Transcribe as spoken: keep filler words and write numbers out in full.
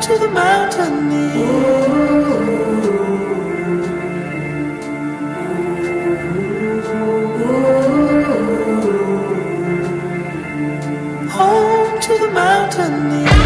down to the mountain near. Home to the mountain near.